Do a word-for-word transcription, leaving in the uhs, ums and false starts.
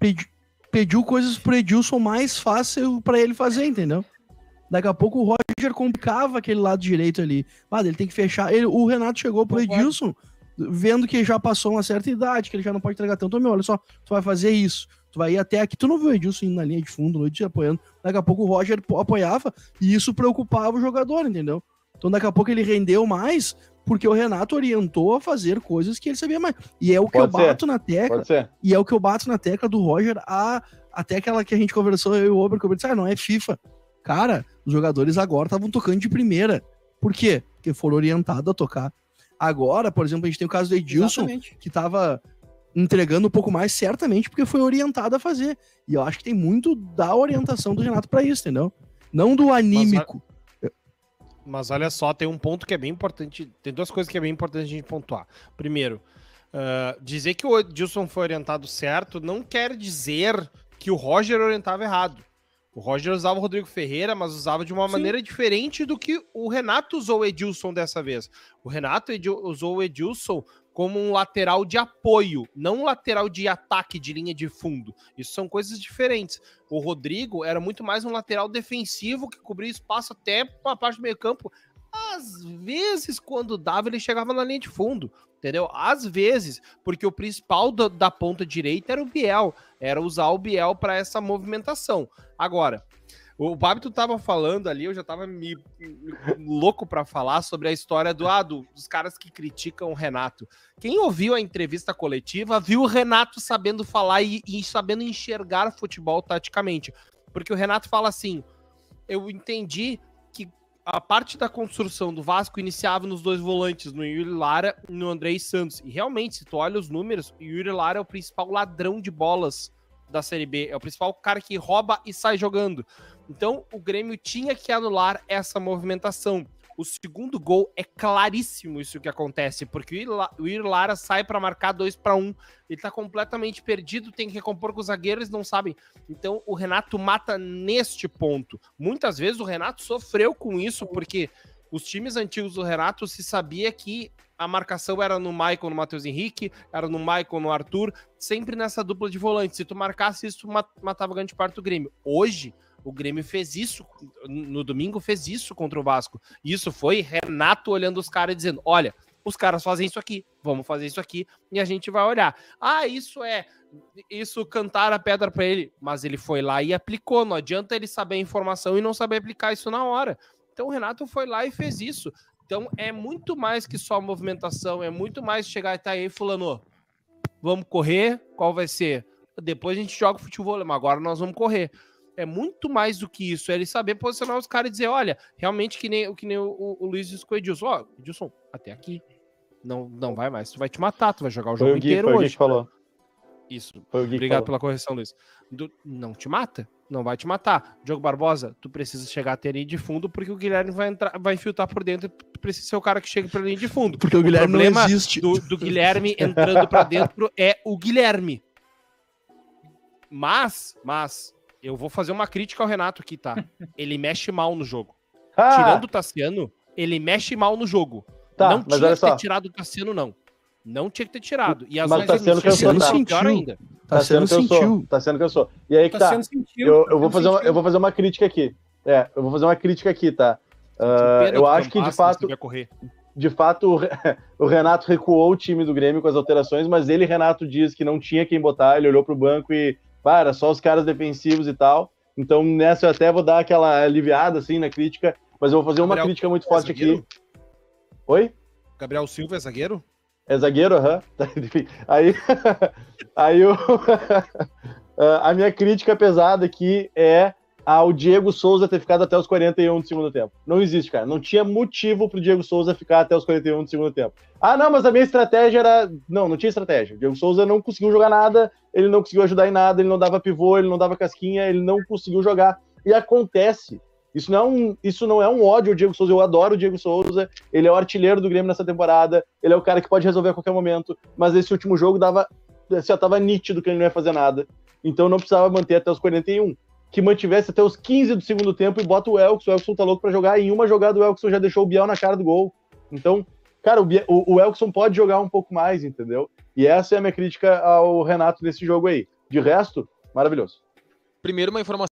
pedi, pediu coisas pro Edilson mais fácil pra ele fazer, entendeu? Daqui a pouco o Roger complicava aquele lado direito ali. Mas ele tem que fechar. Ele, o Renato chegou pro Edilson vendo que já passou uma certa idade, que ele já não pode entregar tanto. Meu, olha só, tu vai fazer isso. Tu vai ir até aqui. Tu não viu o Edilson indo na linha de fundo, o Edilson apoiando. Daqui a pouco o Roger apoiava e isso preocupava o jogador, entendeu? Então daqui a pouco ele rendeu mais porque o Renato orientou a fazer coisas que ele sabia mais. E é o que pode eu ser. bato na tecla. E é o que eu bato na tecla do Roger a, até aquela que a gente conversou, eu e o Ober, que eu disse, ah, não, é FIFA. Cara, os jogadores agora estavam tocando de primeira. Por quê? Porque foram orientados a tocar. Agora, por exemplo, a gente tem o caso do Edilson, exatamente, que estava entregando um pouco mais, certamente, porque foi orientado a fazer. E eu acho que tem muito da orientação do Renato para isso, entendeu? Não do anímico. Mas, mas olha só, tem um ponto que é bem importante, tem duas coisas que é bem importante a gente pontuar. Primeiro, uh, dizer que o Edilson foi orientado certo não quer dizer que o Roger orientava errado. O Roger usava o Rodrigo Ferreira, mas usava de uma Sim. maneira diferente do que o Renato usou o Edilson dessa vez. O Renato Edil- usou o Edilson como um lateral de apoio, não um lateral de ataque de linha de fundo. Isso são coisas diferentes. O Rodrigo era muito mais um lateral defensivo que cobria espaço até para a parte do meio campo. Às vezes, quando dava, ele chegava na linha de fundo, entendeu? Às vezes, porque o principal do, da ponta direita era o Biel, era usar o Biel para essa movimentação. Agora, o Babito estava falando ali, eu já estava me, me louco para falar sobre a história do, ah, do, dos caras que criticam o Renato. Quem ouviu a entrevista coletiva viu o Renato sabendo falar e, e sabendo enxergar futebol taticamente, porque o Renato fala assim, eu entendi que a parte da construção do Vasco iniciava nos dois volantes, no Yuri Lara e no Andrei Santos. E realmente, se tu olha os números, o Yuri Lara é o principal ladrão de bolas da Série B. É o principal cara que rouba e sai jogando. Então, o Grêmio tinha que anular essa movimentação. O segundo gol é claríssimo isso que acontece, porque o Yuri Lara sai para marcar dois para um. Ele tá completamente perdido, tem que recompor com os zagueiros, não sabem. Então o Renato mata neste ponto. Muitas vezes o Renato sofreu com isso, porque os times antigos do Renato se sabia que a marcação era no Michael, no Matheus Henrique, era no Michael, no Arthur, sempre nessa dupla de volante. Se tu marcasse isso, tu matava grande parte do Grêmio. Hoje, o Grêmio fez isso, no domingo fez isso contra o Vasco. Isso foi Renato olhando os caras e dizendo, olha, os caras fazem isso aqui, vamos fazer isso aqui e a gente vai olhar. Ah, isso é, isso cantar a pedra para ele, mas ele foi lá e aplicou, não adianta ele saber a informação e não saber aplicar isso na hora. Então o Renato foi lá e fez isso. Então é muito mais que só movimentação, é muito mais chegar e tá aí fulano, vamos correr, qual vai ser? Depois a gente joga o futebol, mas agora nós vamos correr. É muito mais do que isso, é ele saber posicionar os caras e dizer, olha, realmente que nem, que nem o, o, o Luiz disse com o Edilson, ó, oh, Edilson, até aqui, não, não vai mais, tu vai te matar, tu vai jogar o jogo foi o Gui, inteiro foi hoje. O Gui que falou. Isso, foi o Gui obrigado que falou. Pela correção, Luiz. Do, não te mata, não vai te matar. Diogo Barbosa, tu precisa chegar até a linha de fundo, porque o Guilherme vai, entrar, vai infiltrar por dentro, tu precisa ser o cara que chega pra linha de fundo. Porque o, o Guilherme não existe. O problema do Guilherme entrando pra dentro é o Guilherme. Mas, mas... eu vou fazer uma crítica ao Renato aqui, tá? Ele mexe mal no jogo. Ah, tirando o Tassiano, ele mexe mal no jogo. Tá, não tinha que ter tirado o Tassiano, não. Não tinha que ter tirado. E as outras não tinham pior ainda. Tassiano cansou. Tassiano cansou. E aí que tá. Eu, eu, vou fazer uma, eu vou fazer uma crítica aqui. É, eu vou fazer uma crítica aqui, tá? Uh, eu acho que de fato... De fato, o Renato recuou o time do Grêmio com as alterações, mas ele, Renato, diz que não tinha quem botar. Ele olhou pro banco e... para, só os caras defensivos e tal. Então, nessa eu até vou dar aquela aliviada, assim, na crítica. Mas eu vou fazer uma Gabriel crítica muito forte é aqui. Oi? Gabriel Silva é zagueiro? É zagueiro, aham. Uhum. Aí, aí eu... a minha crítica pesada aqui é ao Diego Souza ter ficado até os quarenta e um do segundo tempo. Não existe, cara. Não tinha motivo pro Diego Souza ficar até os quarenta e um do segundo tempo. Ah, não, mas a minha estratégia era... Não, não tinha estratégia. O Diego Souza não conseguiu jogar nada, ele não conseguiu ajudar em nada, ele não dava pivô, ele não dava casquinha, ele não conseguiu jogar. E acontece. Isso não é um, isso não é um ódio ao Diego Souza. Eu adoro o Diego Souza. Ele é o artilheiro do Grêmio nessa temporada. Ele é o cara que pode resolver a qualquer momento. Mas esse último jogo dava, já tava nítido que ele não ia fazer nada. Então não precisava manter até os quarenta e um. Que mantivesse até os quinze do segundo tempo e bota o Elkson. O Elkson tá louco pra jogar. Em uma jogada o Elkson já deixou o Biel na cara do gol. Então, cara, o, Biel, o, o Elkson pode jogar um pouco mais, entendeu? E essa é a minha crítica ao Renato nesse jogo aí. De resto, maravilhoso. Primeiro, uma informação